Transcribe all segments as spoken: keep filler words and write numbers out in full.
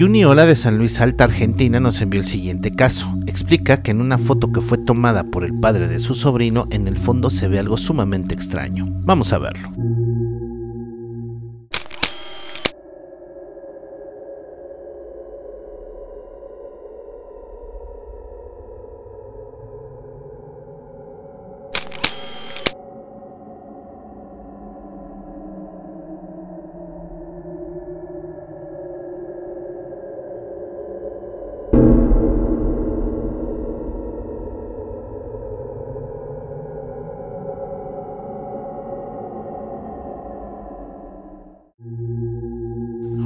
Yuniola de San Luis Alta, Argentina, nos envió el siguiente caso. Explica que en una foto que fue tomada por el padre de su sobrino, en el fondo se ve algo sumamente extraño. Vamos a verlo.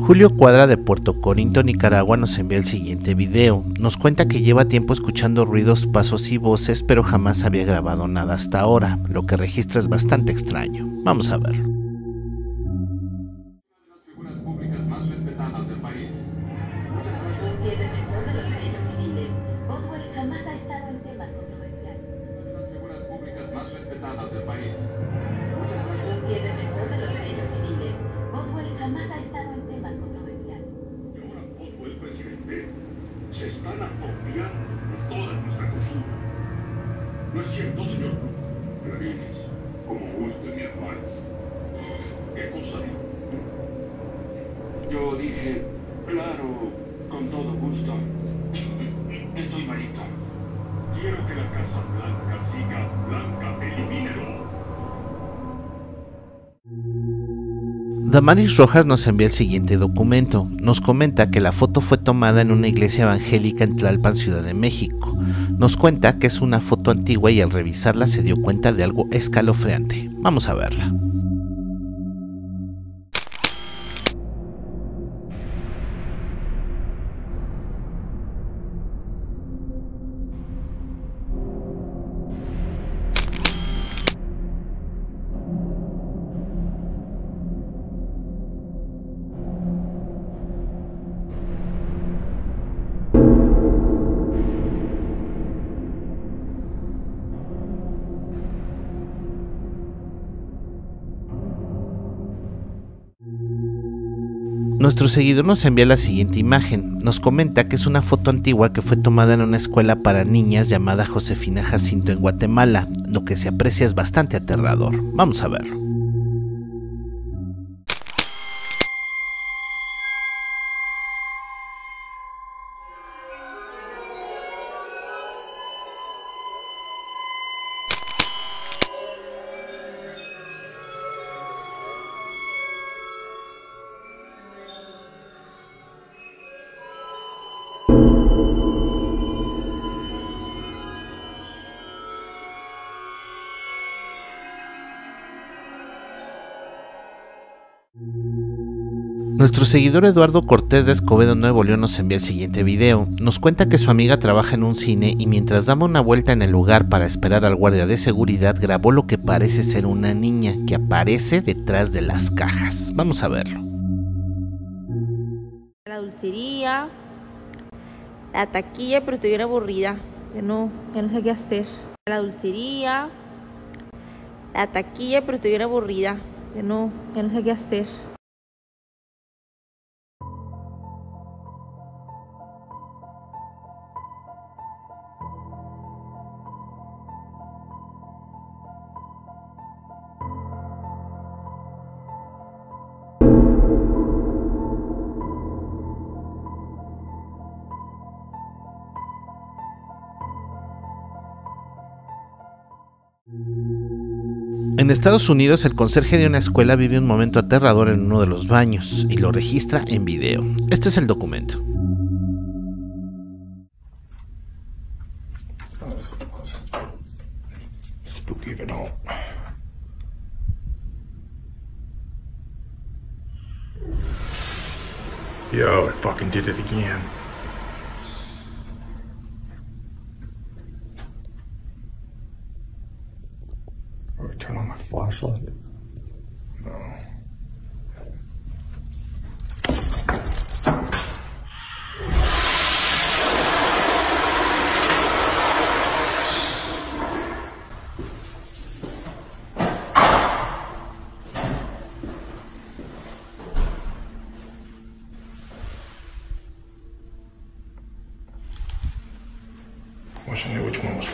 Julio Cuadra de Puerto Corinto, Nicaragua, nos envía el siguiente video. Nos cuenta que lleva tiempo escuchando ruidos, pasos y voces, pero jamás había grabado nada hasta ahora. Lo que registra es bastante extraño. Vamos a verlo. Una de las figuras públicas más respetadas del país. Y el defensor de los derechos civiles, Boswell jamás ha estado en temas controversiales. Una de las figuras públicas más respetadas del país. Y el defensor de los derechos civiles, Boswell jamás ha estado en temas controversiales. Y ahora Boswell, presidente, se están apropiando de toda nuestra cultura. ¿No es cierto, señor? Lo dices, como gusto en mi hermano. ¿Qué cosa digo? Yo dije, claro, con todo gusto. Estoy malito. Quiero que la Casa Blanca siga blanca, elimínelo. Damaris Rojas nos envía el siguiente documento. Nos comenta que la foto fue tomada en una iglesia evangélica en Tlalpan, Ciudad de México. Nos cuenta que es una foto antigua y al revisarla se dio cuenta de algo escalofriante. Vamos a verla. Nuestro seguidor nos envía la siguiente imagen. Nos comenta que es una foto antigua que fue tomada en una escuela para niñas llamada Josefina Jacinto en Guatemala. Lo que se aprecia es bastante aterrador. Vamos a verlo. Nuestro seguidor Eduardo Cortés de Escobedo, Nuevo León, nos envía el siguiente video. Nos cuenta que su amiga trabaja en un cine y mientras daba una vuelta en el lugar para esperar al guardia de seguridad, grabó lo que parece ser una niña que aparece detrás de las cajas. Vamos a verlo. La dulcería, la taquilla, pero estoy bien aburrida. Ya no, ya no sé qué hacer. La dulcería, la taquilla, pero estoy bien aburrida. Ya no, ya no sé qué hacer. En Estados Unidos, el conserje de una escuela vive un momento aterrador en uno de los baños y lo registra en video. Este es el documento. Yo, I fucking did it again. Turn on my flashlight. No.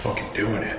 fucking doing it.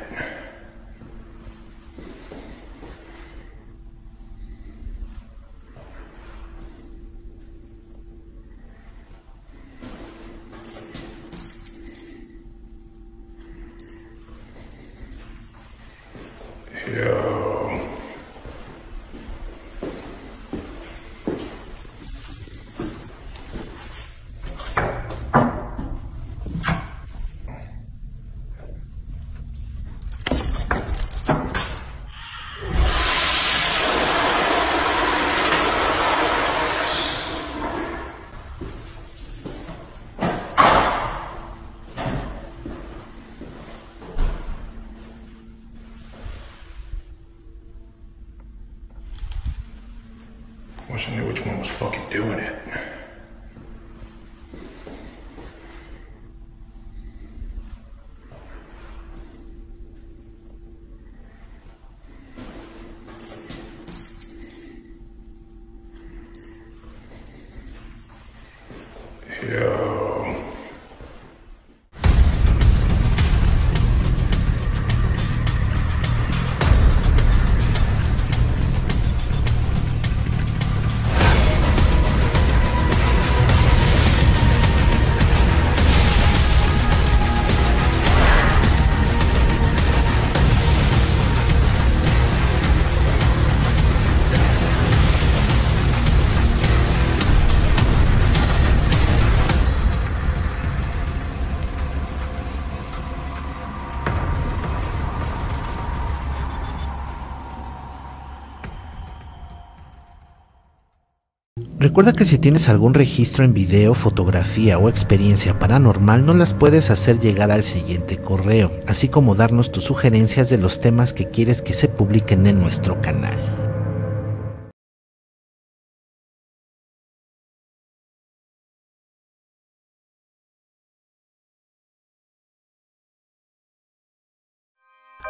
Recuerda que si tienes algún registro en video, fotografía o experiencia paranormal, no las puedes hacer llegar al siguiente correo, así como darnos tus sugerencias de los temas que quieres que se publiquen en nuestro canal.